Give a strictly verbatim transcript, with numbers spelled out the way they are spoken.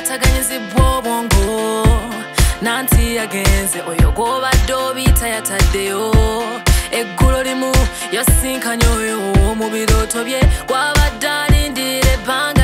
Bataganyize bwobongo nanti yagenze oyo goba dobita yatadeyo eggulo limu yasinkanye oyo mu biroto bye wabadalindire banga.